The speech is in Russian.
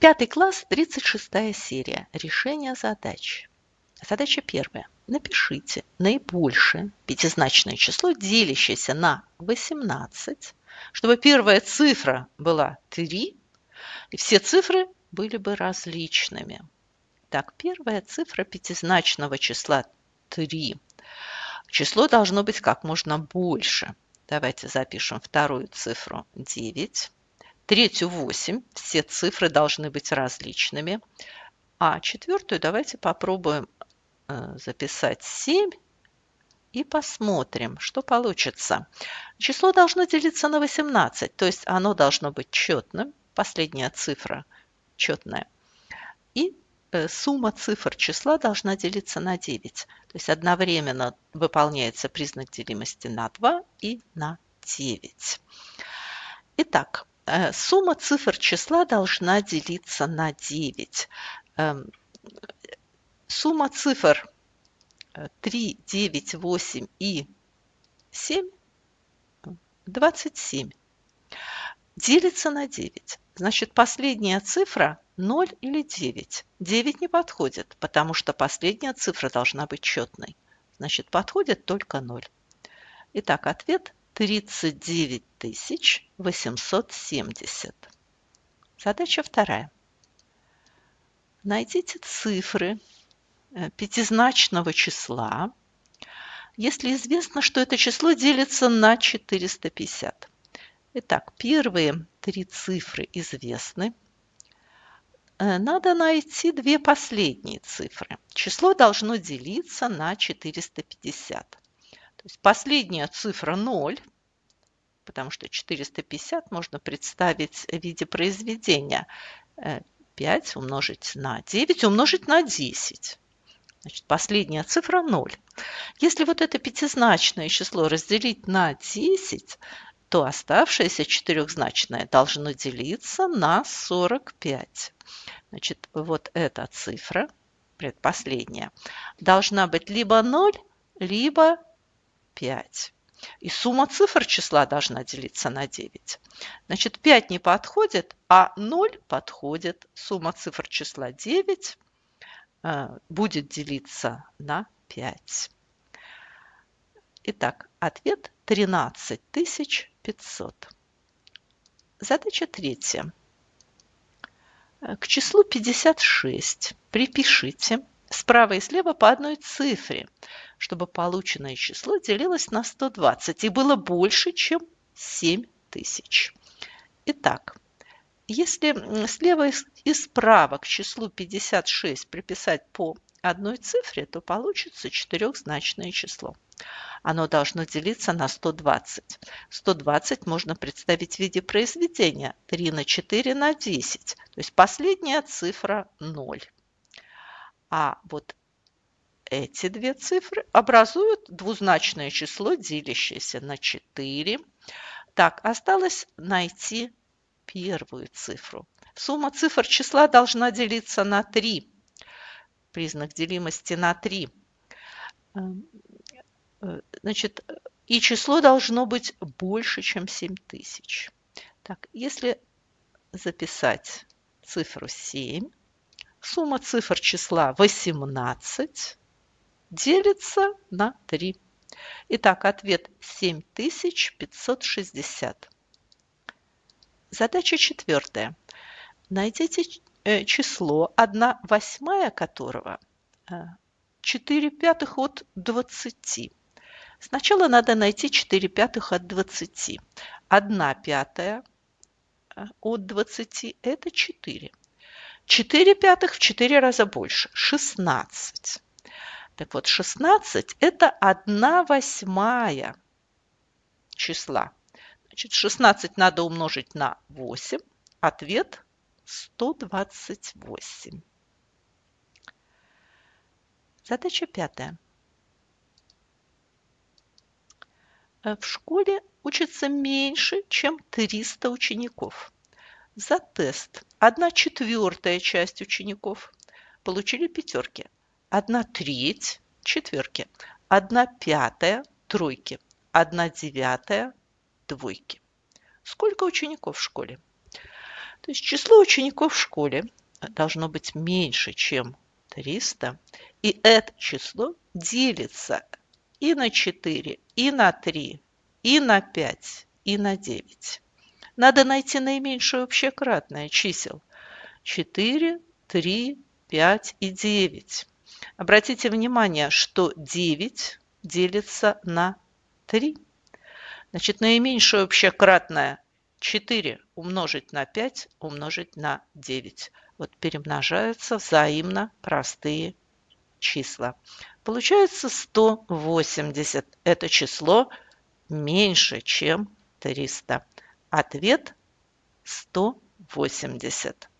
Пятый класс, 36 серия. Решение задач. Задача первая. Напишите наибольшее пятизначное число, делящееся на 18, чтобы первая цифра была 3, и все цифры были бы различными. Так, первая цифра пятизначного числа 3. Число должно быть как можно больше. Давайте запишем вторую цифру 9. Третью 8, все цифры должны быть различными. А четвертую давайте попробуем записать 7 и посмотрим, что получится. Число должно делиться на 18, то есть оно должно быть четным, последняя цифра четная. И сумма цифр числа должна делиться на 9, то есть одновременно выполняется признак делимости на 2 и на 9. Итак, сумма цифр числа должна делиться на 9. Сумма цифр 3, 9, 8 и 7 – 27. Делится на 9. Значит, последняя цифра 0 или 9. 9 не подходит, потому что последняя цифра должна быть четной. Значит, подходит только 0. Итак, ответ – 39 870. Задача вторая. Найдите цифры пятизначного числа, если известно, что это число делится на 450. Итак, первые три цифры известны. Надо найти две последние цифры. Число должно делиться на 450. То есть последняя цифра 0, потому что 450 можно представить в виде произведения. 5 умножить на 9 умножить на 10. Значит, последняя цифра 0. Если вот это пятизначное число разделить на 10, то оставшееся четырехзначное должно делиться на 45. Значит, вот эта цифра, предпоследняя, должна быть либо 0, либо 5. И сумма цифр числа должна делиться на 9. Значит, 5 не подходит, а 0 подходит. Сумма цифр числа 9 будет делиться на 5. Итак, ответ 13500. Задача третья. К числу 56 припишите справа и слева по одной цифре, чтобы полученное число делилось на 120 и было больше, чем 7000. Итак, если слева и справа к числу 56 приписать по одной цифре, то получится четырехзначное число. Оно должно делиться на 120. 120 можно представить в виде произведения 3 на 4 на 10. То есть последняя цифра 0. А вот эти две цифры образуют двузначное число, делящееся на 4. Так, осталось найти первую цифру. Сумма цифр числа должна делиться на 3. Признак делимости на 3. Значит, и число должно быть больше, чем 7000. Так, если записать цифру 7, сумма цифр числа 18 делится на 3. Итак, ответ 7560. Задача четвертая. Найдите число 1/8 которого 4/5 от 20. Сначала надо найти 4/5 от 20. 1/5 от 20 – это 4. 4/5 в 4 раза больше – 16. Так вот, 16 – это 1/8 числа. Значит, 16 надо умножить на 8. Ответ – 128. Задача пятая. В школе учатся меньше, чем 300 учеников. За тест 1/4 часть учеников получили пятерки, 1/3 четверки, 1/5 тройки, 1/9 двойки. Сколько учеников в школе? То есть число учеников в школе должно быть меньше, чем 300. И это число делится и на 4, и на 3, и на 5, и на 9. Надо найти наименьшее общекратное чисел 4, 3, 5 и 9. Обратите внимание, что 9 делится на 3. Значит, наименьшее общекратное 4 умножить на 5 умножить на 9. Вот перемножаются взаимно простые числа. Получается 180. Это число меньше, чем 300. Ответ 180.